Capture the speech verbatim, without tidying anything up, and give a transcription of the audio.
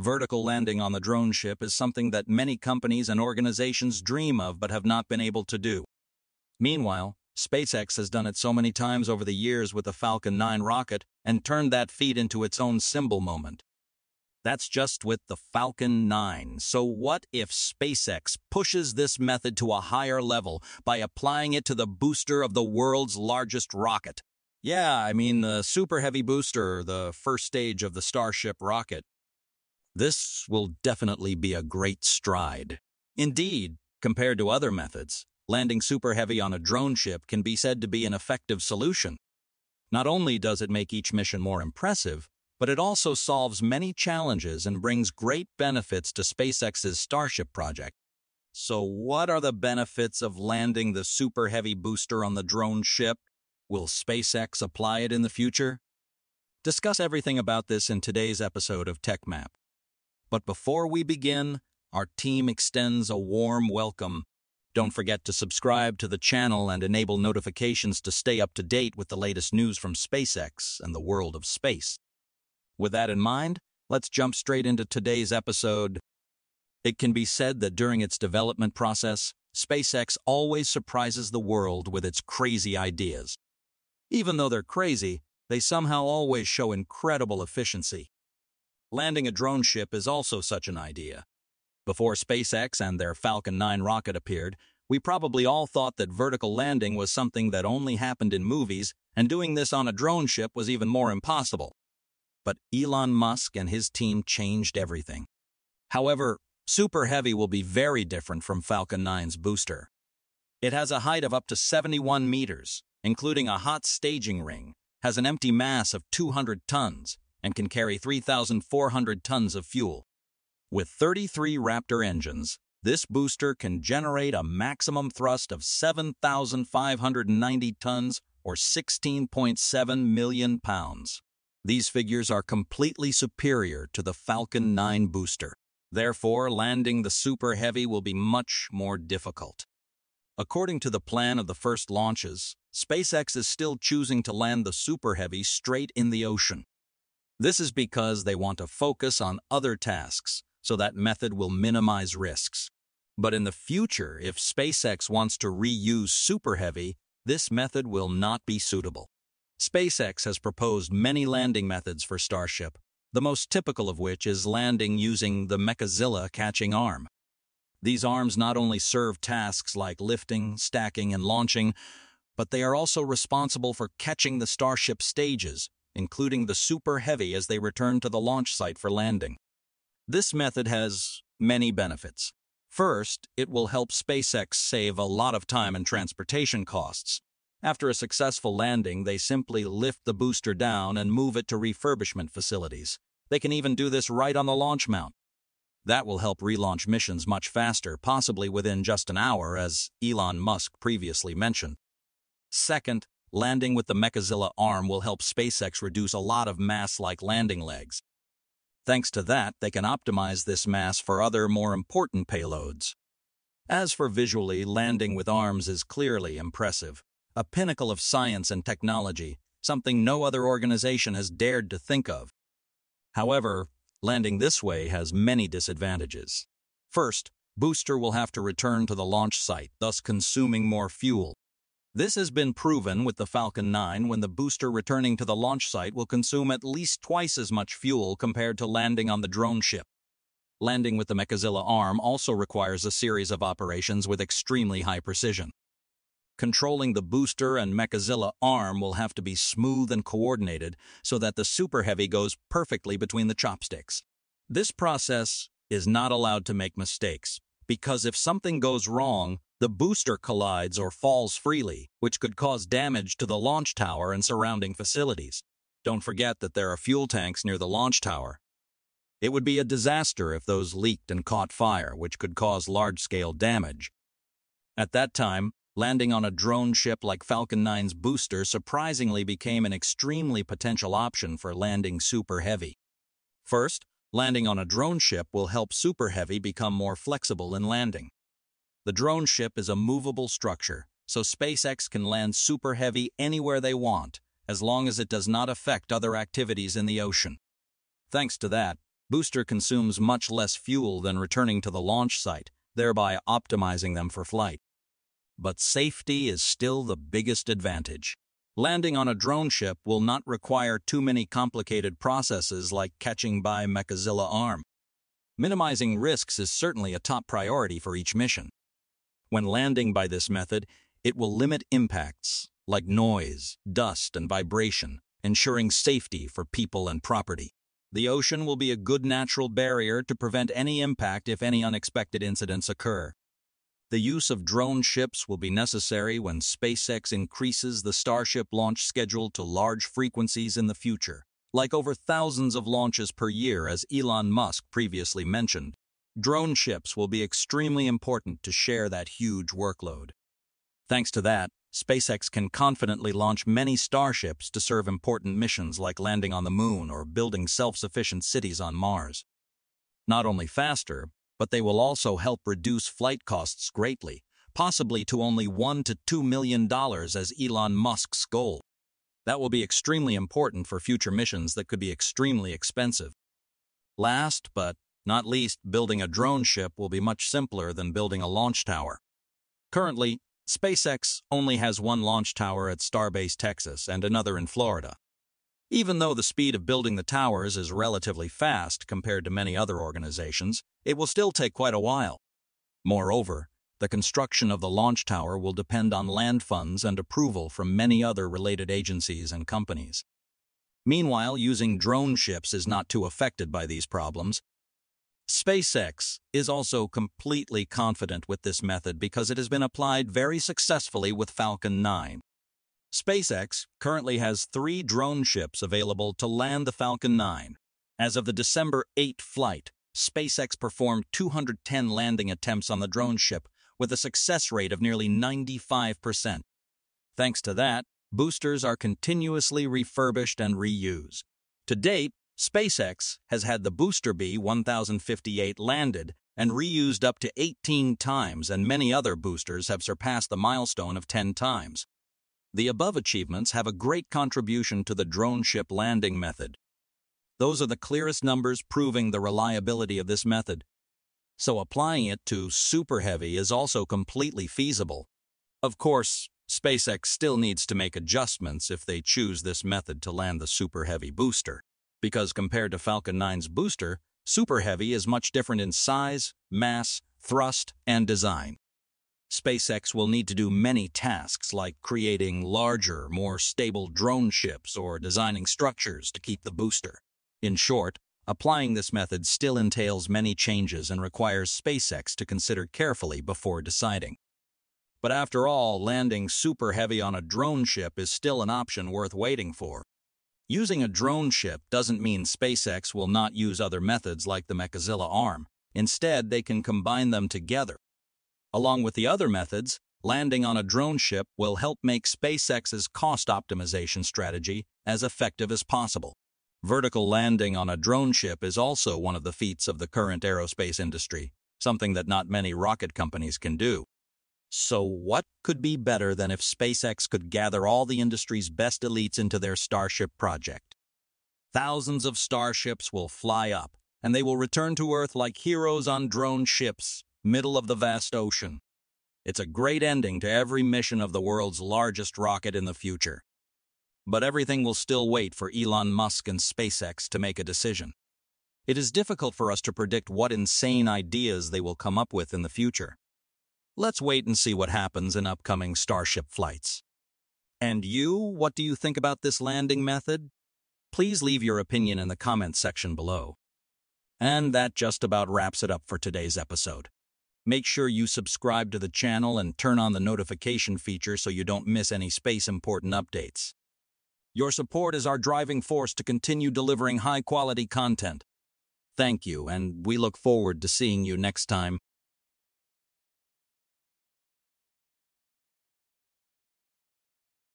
Vertical landing on the drone ship is something that many companies and organizations dream of but have not been able to do. Meanwhile, SpaceX has done it so many times over the years with the Falcon nine rocket and turned that feat into its own symbol moment. That's just with the Falcon nine. So what if SpaceX pushes this method to a higher level by applying it to the booster of the world's largest rocket? Yeah, I mean the Super Heavy booster, the first stage of the Starship rocket. This will definitely be a great stride. Indeed, compared to other methods, landing Super Heavy on a drone ship can be said to be an effective solution. Not only does it make each mission more impressive, but it also solves many challenges and brings great benefits to SpaceX's Starship project. So what are the benefits of landing the Super Heavy booster on the drone ship? Will SpaceX apply it in the future? Discuss everything about this in today's episode of TechMap. But before we begin, our team extends a warm welcome. Don't forget to subscribe to the channel and enable notifications to stay up to date with the latest news from SpaceX and the world of space. With that in mind, let's jump straight into today's episode. It can be said that during its development process, SpaceX always surprises the world with its crazy ideas. Even though they're crazy, they somehow always show incredible efficiency. Landing a drone ship is also such an idea. Before SpaceX and their Falcon nine rocket appeared, we probably all thought that vertical landing was something that only happened in movies, and doing this on a drone ship was even more impossible. But Elon Musk and his team changed everything. However, Super Heavy will be very different from Falcon nine's booster. It has a height of up to seventy-one meters, including a hot staging ring, has an empty mass of two hundred tons, and can carry three thousand four hundred tons of fuel. With thirty-three Raptor engines, this booster can generate a maximum thrust of seven thousand five hundred ninety tons or sixteen point seven million pounds. These figures are completely superior to the Falcon nine booster. Therefore, landing the Super Heavy will be much more difficult. According to the plan of the first launches, SpaceX is still choosing to land the Super Heavy straight in the ocean. This is because they want to focus on other tasks, so that method will minimize risks. But in the future, if SpaceX wants to reuse Super Heavy, this method will not be suitable. SpaceX has proposed many landing methods for Starship, the most typical of which is landing using the Mechazilla catching arm. These arms not only serve tasks like lifting, stacking, and launching, but they are also responsible for catching the Starship stages, including the Super Heavy as they return to the launch site for landing. This method has many benefits. First, it will help SpaceX save a lot of time and transportation costs. After a successful landing, they simply lift the booster down and move it to refurbishment facilities. They can even do this right on the launch mount. That will help relaunch missions much faster, possibly within just an hour, as Elon Musk previously mentioned. Second, landing with the Mechazilla arm will help SpaceX reduce a lot of mass like landing legs. Thanks to that, they can optimize this mass for other more important payloads. As for visually, landing with arms is clearly impressive. A pinnacle of science and technology, something no other organization has dared to think of. However, landing this way has many disadvantages. First, booster will have to return to the launch site, thus consuming more fuel. This has been proven with the Falcon nine when the booster returning to the launch site will consume at least twice as much fuel compared to landing on the drone ship. Landing with the Mechazilla arm also requires a series of operations with extremely high precision. Controlling the booster and Mechazilla arm will have to be smooth and coordinated so that the Super Heavy goes perfectly between the chopsticks. This process is not allowed to make mistakes, because if something goes wrong, the booster collides or falls freely, which could cause damage to the launch tower and surrounding facilities. Don't forget that there are fuel tanks near the launch tower. It would be a disaster if those leaked and caught fire, which could cause large-scale damage. At that time, landing on a drone ship like Falcon nine's booster surprisingly became an extremely potential option for landing Super Heavy. First, landing on a drone ship will help Super Heavy become more flexible in landing. The drone ship is a movable structure, so SpaceX can land Super Heavy anywhere they want, as long as it does not affect other activities in the ocean. Thanks to that, booster consumes much less fuel than returning to the launch site, thereby optimizing them for flight. But safety is still the biggest advantage. Landing on a drone ship will not require too many complicated processes like catching by Mechazilla arm. Minimizing risks is certainly a top priority for each mission. When landing by this method, it will limit impacts like noise, dust, and vibration, ensuring safety for people and property. The ocean will be a good natural barrier to prevent any impact if any unexpected incidents occur. The use of drone ships will be necessary when SpaceX increases the Starship launch schedule to large frequencies in the future, like over thousands of launches per year, as Elon Musk previously mentioned. Drone ships will be extremely important to share that huge workload. Thanks to that, SpaceX can confidently launch many Starships to serve important missions like landing on the moon or building self-sufficient cities on Mars. Not only faster, but they will also help reduce flight costs greatly, possibly to only one to two million dollars as Elon Musk's goal. That will be extremely important for future missions that could be extremely expensive. Last but not least, building a drone ship will be much simpler than building a launch tower. Currently, SpaceX only has one launch tower at Starbase, Texas, and another in Florida. Even though the speed of building the towers is relatively fast compared to many other organizations, it will still take quite a while. Moreover, the construction of the launch tower will depend on land funds and approval from many other related agencies and companies. Meanwhile, using drone ships is not too affected by these problems. SpaceX is also completely confident with this method because it has been applied very successfully with Falcon nine. SpaceX currently has three drone ships available to land the Falcon nine. As of the December eighth flight, SpaceX performed two hundred ten landing attempts on the drone ship with a success rate of nearly ninety-five percent. Thanks to that, boosters are continuously refurbished and reused. To date, SpaceX has had the booster B ten fifty-eight landed and reused up to eighteen times, and many other boosters have surpassed the milestone of ten times. The above achievements have a great contribution to the drone ship landing method. Those are the clearest numbers proving the reliability of this method. So applying it to Super Heavy is also completely feasible. Of course, SpaceX still needs to make adjustments if they choose this method to land the Super Heavy booster, because compared to Falcon nine's booster, Super Heavy is much different in size, mass, thrust, and design. SpaceX will need to do many tasks like creating larger, more stable drone ships or designing structures to keep the booster. In short, applying this method still entails many changes and requires SpaceX to consider carefully before deciding. But after all, landing Super Heavy on a drone ship is still an option worth waiting for. Using a drone ship doesn't mean SpaceX will not use other methods like the Mechazilla arm. Instead, they can combine them together. Along with the other methods, landing on a drone ship will help make SpaceX's cost optimization strategy as effective as possible. Vertical landing on a drone ship is also one of the feats of the current aerospace industry, something that not many rocket companies can do. So what could be better than if SpaceX could gather all the industry's best elites into their Starship project? Thousands of Starships will fly up, and they will return to Earth like heroes on drone ships, middle of the vast ocean. It's a great ending to every mission of the world's largest rocket in the future. But everything will still wait for Elon Musk and SpaceX to make a decision. It is difficult for us to predict what insane ideas they will come up with in the future. Let's wait and see what happens in upcoming Starship flights. And you, what do you think about this landing method? Please leave your opinion in the comments section below. And that just about wraps it up for today's episode. Make sure you subscribe to the channel and turn on the notification feature so you don't miss any space-important updates. Your support is our driving force to continue delivering high-quality content. Thank you, and we look forward to seeing you next time.